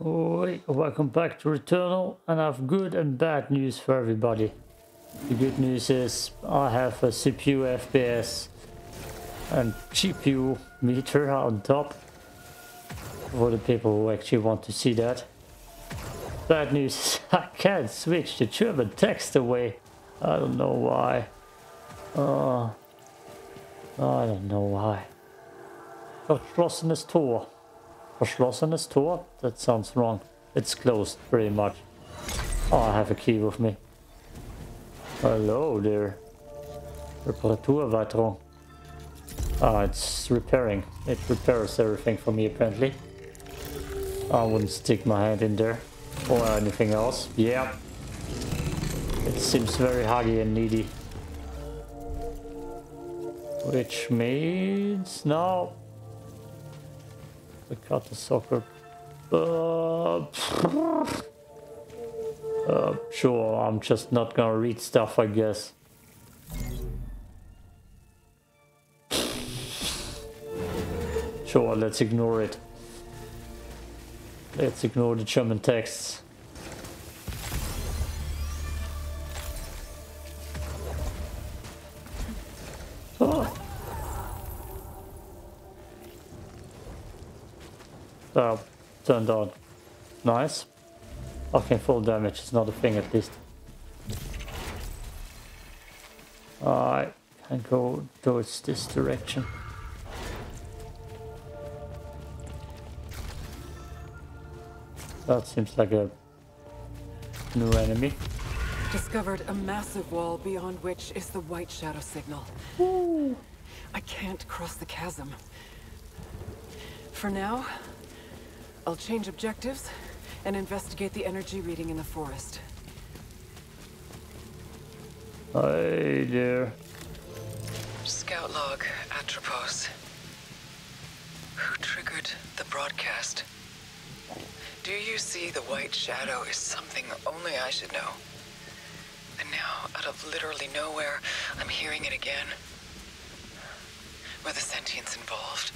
Alright, welcome back to Returnal, and I've good and bad news for everybody. The good news is I have a CPU FPS and GPU meter on top, for the people who actually want to see that. Bad news is I can't switch the German text away. I don't know why. I don't know why. Verschlossenes Tor. Verschlossenes Tor? That sounds wrong. It's closed, pretty much. Oh, I have a key with me. Hello there. Reparaturwartung. Ah, it's repairing. It repairs everything for me, apparently. I wouldn't stick my hand in there. Or anything else. Yeah. It seems very huggy and needy. Which means now we cut the soccer. Sure, I'm just not gonna read stuff, I guess. Sure, let's ignore it. Let's ignore the German texts. Turned on. Nice. Okay, full damage is not a thing at least. I can go towards this direction. That seems like a new enemy. Discovered a massive wall beyond which is the white shadow signal. Ooh. I can't cross the chasm. For now, I'll change objectives and investigate the energy reading in the forest. Hey there. Scout log, Atropos. Who triggered the broadcast? Do you see the white shadow is something only I should know? And now, out of literally nowhere, I'm hearing it again. Were the sentients involved?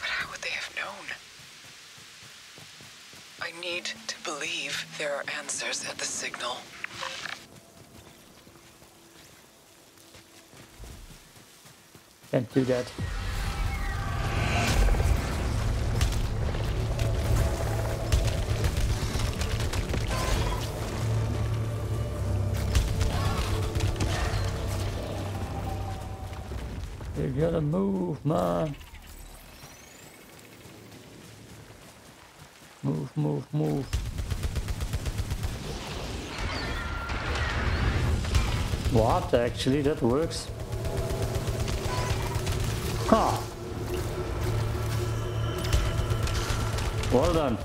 But how would they have known? I need to believe there are answers at the signal. Can't do that. You gotta move, man. Move, move, move. What? Actually, that works. Huh. Well done.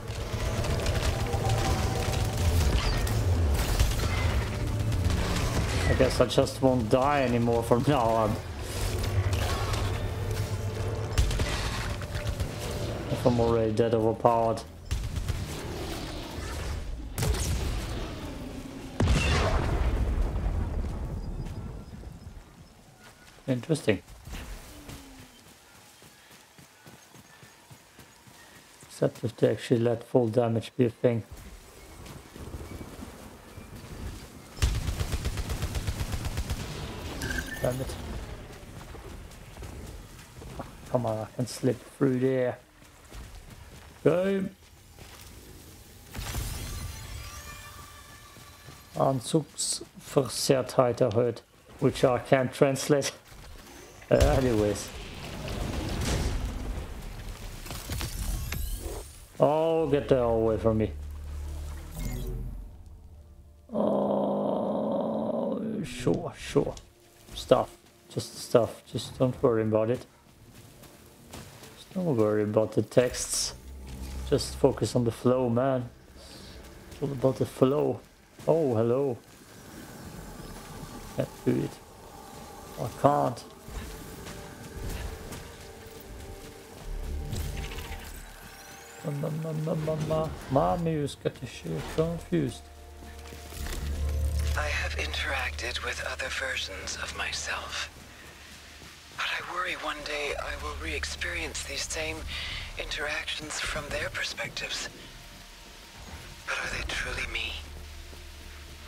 I guess I just won't die anymore from now on. If I'm already dead overpowered. Interesting. Except if they actually let full damage be a thing. Damn it. Oh, come on, I can slip through there. Game. Anzugsverzerrtheit erhöht, which I can't translate. Anyways. Oh, get the hell away from me. Oh, sure, sure. Stuff. Just stuff. Just don't worry about it. Just don't worry about the texts. Just focus on the flow, man. It's all about the flow. Oh, hello. Can't do it. I can't. Mommy is getting confused. I have interacted with other versions of myself. But I worry one day I will re-experience these same interactions from their perspectives. But are they truly me?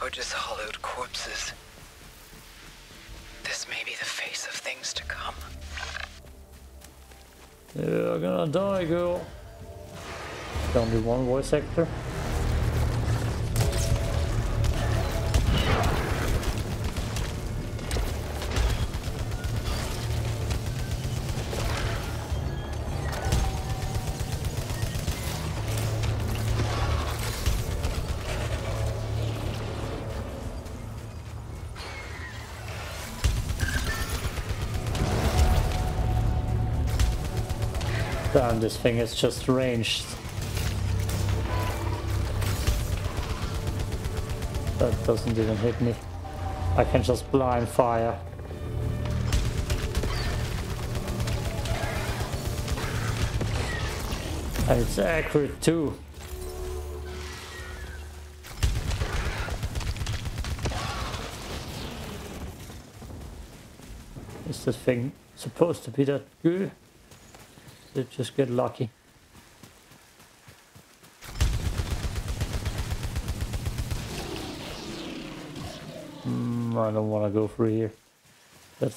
Or just hollowed corpses? This may be the face of things to come. You're gonna die, girl. There's only one voice actor. Damn, this thing is just ranged. That doesn't even hit me. I can just blind fire. And it's accurate too. Is this thing supposed to be that good? They just get lucky. I don't want to go through here. That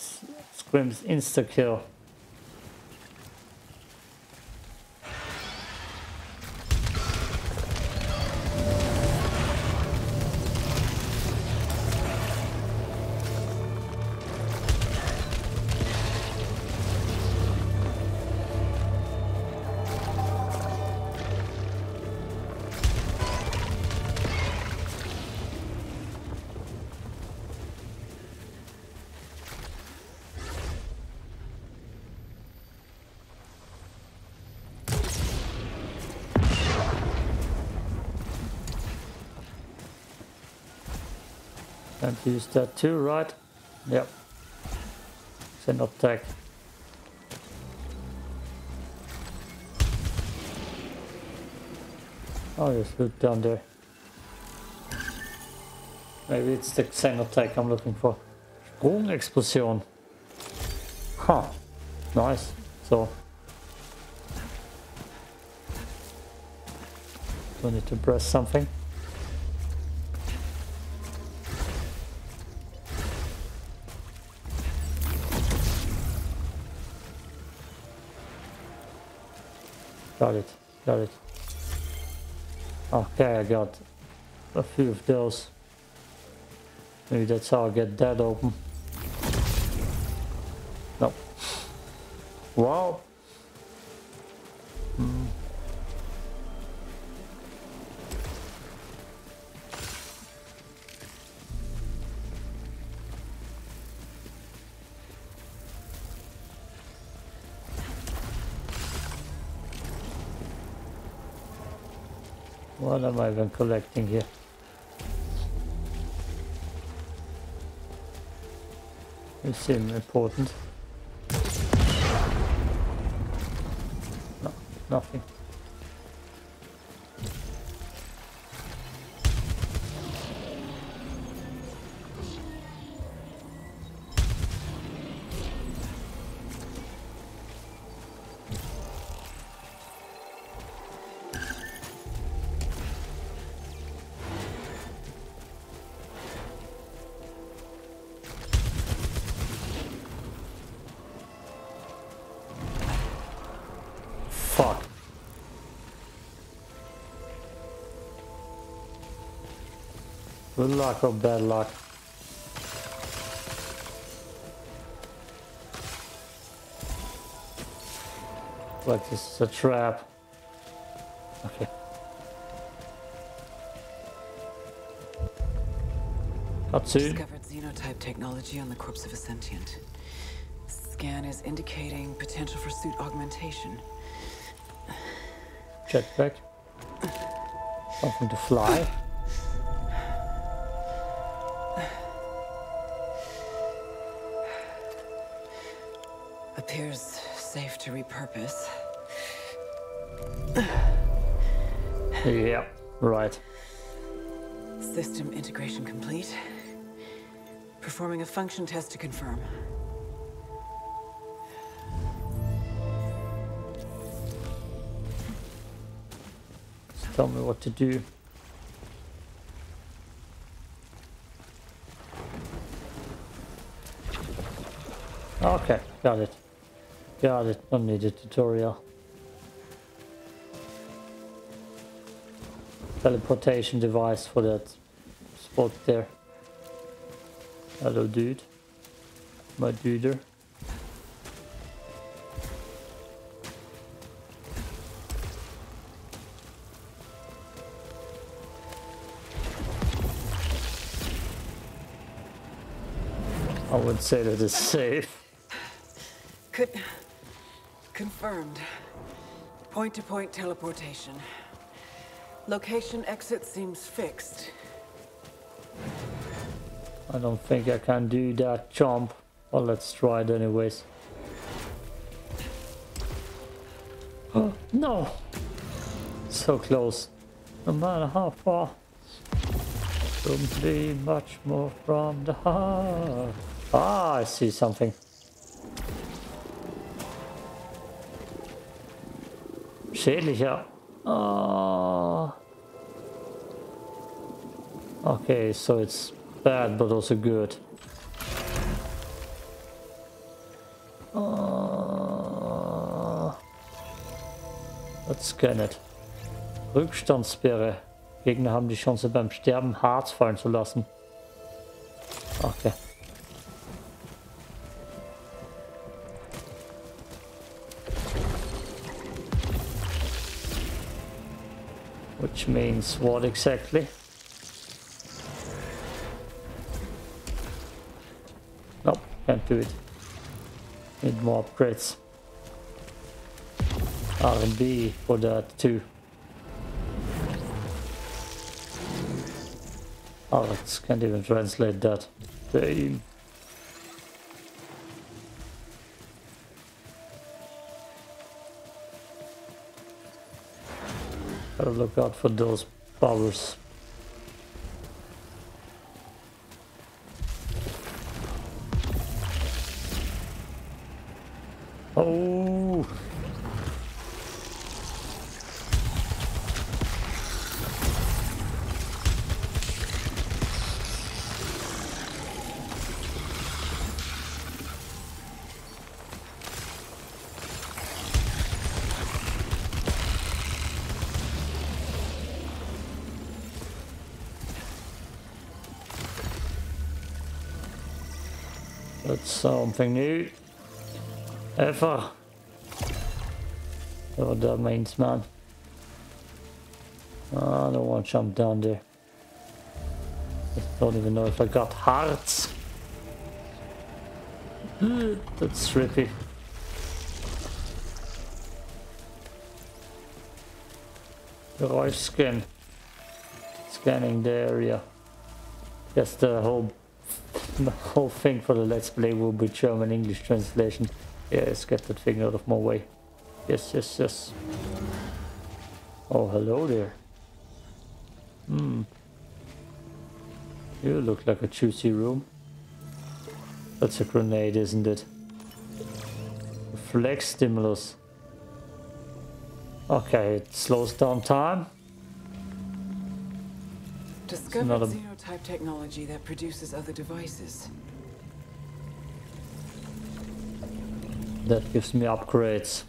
screams insta kill. And use that too, right? Yep. Xenotech. Oh, there's loot down there. Maybe it's the Xenotech I'm looking for. Sprungexplosion. Huh. Nice. So. Do I need to press something? Got it, got it. Okay, I got a few of those. Maybe that's how I get that open. No. Wow. What am I even collecting here? It seems important. No, nothing. Fuck. Good luck or bad luck. Like this is a trap. Okay. Discovered xenotype technology on the corpse of a sentient. Scan is indicating potential for suit augmentation. Jetpack. Something to fly. Appears safe to repurpose. Yeah, right. System integration complete. Performing a function test to confirm. Tell me what to do. Okay, got it. Got it. Don't need a tutorial. Teleportation device for that spot there. Hello, dude. My duder. I would say that it's safe. Confirmed. Point-to-point teleportation. Location exit seems fixed. I don't think I can do that jump. Well, let's try it anyways. Oh, no! So close. No matter how far. Don't be much more from the heart. Ah, I see something. Schädlicher. Oh. Okay, so it's bad, but also good. Let's scan it. Rückstandssperre. Gegner haben die Chance, beim Sterben Harz fallen zu lassen. Okay. Which means what exactly? Nope, can't do it. Need more upgrades. R&B for that too. Oh, I can't even translate that. Damn. Gotta look out for those powers. Oh! Something new. Ever. Oh, that means, man. I don't want to jump down there. I don't even know if I got hearts. That's trippy. Garage scan. Scanning the area. Guess the whole thing for the Let's Play will be German-English translation. Yeah, let's get that thing out of my way. Yes, yes, yes. Oh, hello there. Hmm. You look like a juicy room. That's a grenade, isn't it? A flex stimulus. Okay, it slows down time. Discovered xenotype technology that produces other devices. That gives me upgrades.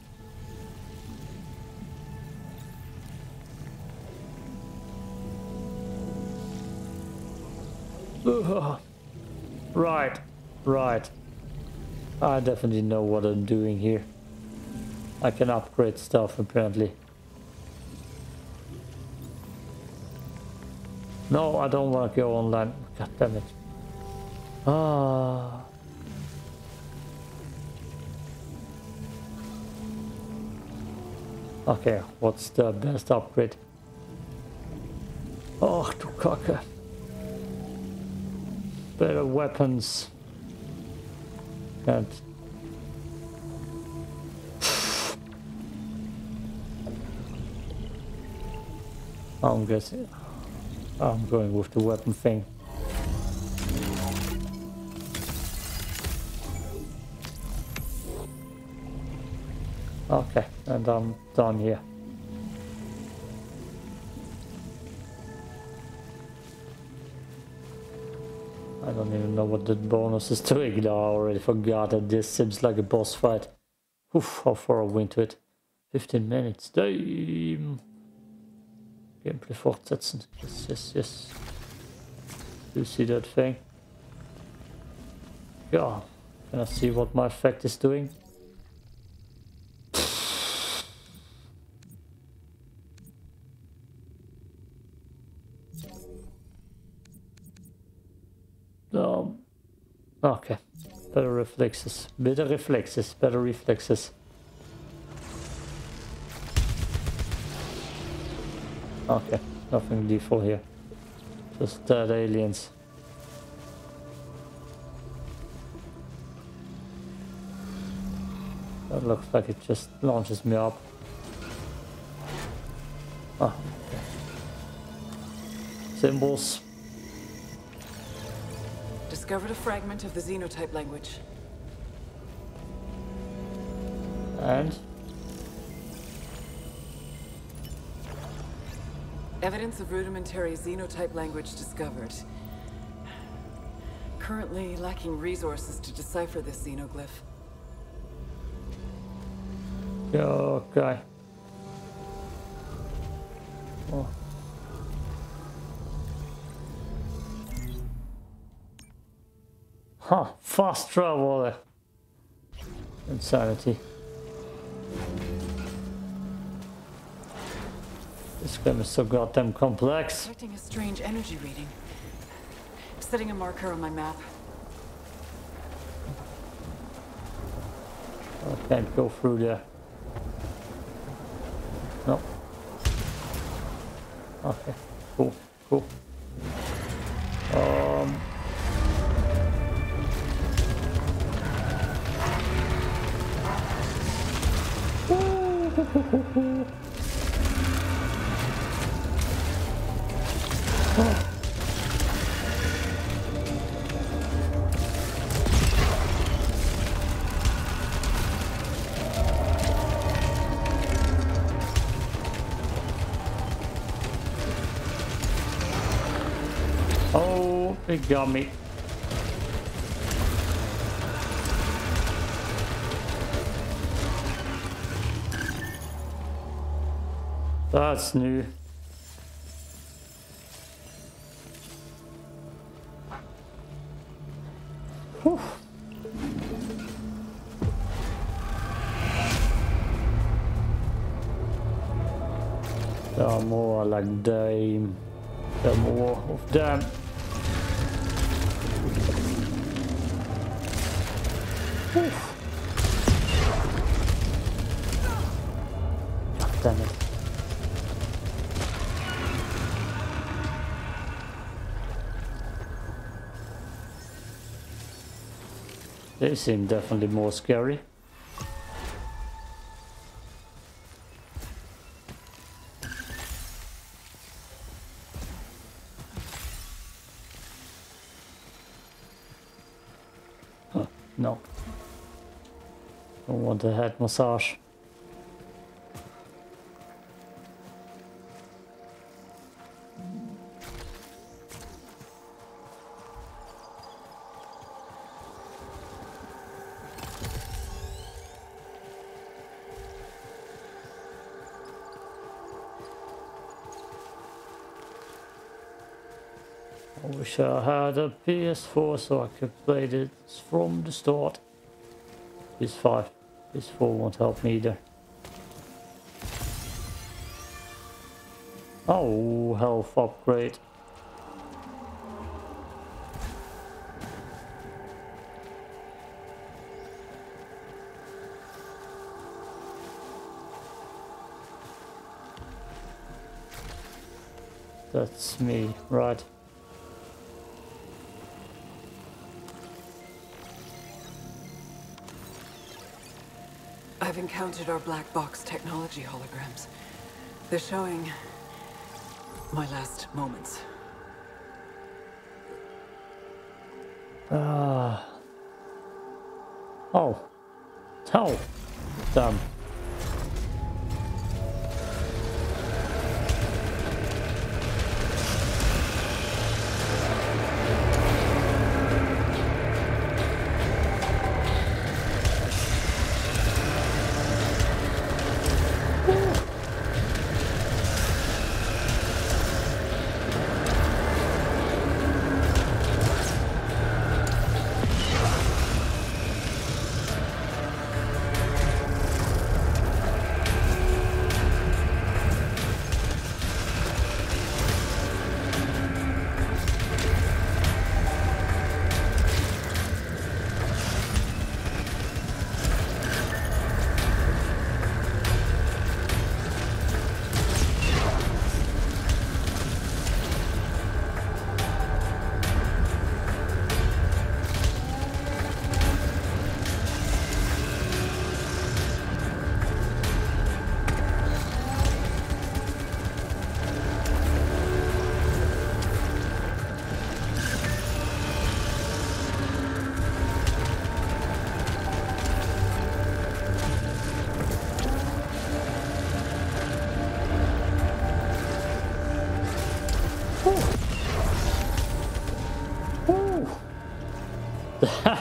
Right, right. I definitely know what I'm doing here. I can upgrade stuff apparently. No, I don't want to go online. God damn it. Ah. Okay, what's the best upgrade? Oh, du Kacke. Better weapons. Can't. I'm guessing. I'm going with the weapon thing. Okay, and I'm done here. I don't even know what that bonus is to ignore. I already forgot that this seems like a boss fight. Oof, how far are we into it? 15 minutes. Damn. Gameplay fortsetzen. Yes, yes, yes. Do you see that thing? Yeah. Can I see what my effect is doing? Okay. Better reflexes. Better reflexes. Better reflexes. Okay. Nothing lethal here. Just dead aliens. That looks like it just launches me up. Ah. Okay. Symbols. Discovered a fragment of the xenotype language. And? Evidence of rudimentary xenotype language discovered. Currently lacking resources to decipher this xenoglyph. Okay. Oh. Huh, fast travel. Insanity. This game is so goddamn complex. Detecting a strange energy reading. Setting a marker on my map. I can't go through there. No. Okay, cool, cool. Oh. Oh, it got me. That's new. Whew. There are more like them. There are more of them. Oh, damn it. They seem definitely more scary. Huh, no. Don't want a head massage. I wish I had a PS4 so I could play this from the start. PS5, PS4 won't help me either. Oh, health upgrade. That's me, right? I've encountered our black box technology holograms. They're showing my last moments. Oh, damn.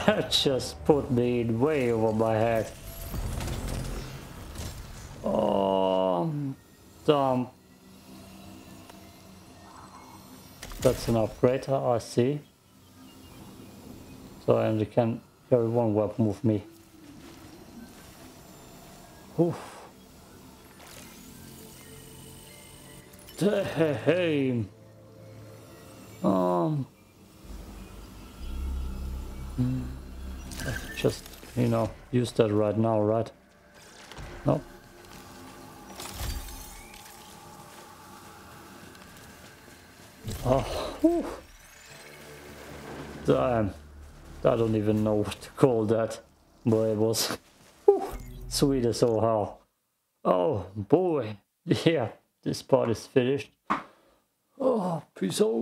That just put me way over my head. Oh, dumb. That's an operator, I see. So, and you can carry one weapon with me. Oof. Damn. Just, you know, use that right now, right? Nope. Oh, whew. Damn. I don't even know what to call that, but it was sweet as all hell. Oh boy, yeah, this part is finished. Oh, peace out.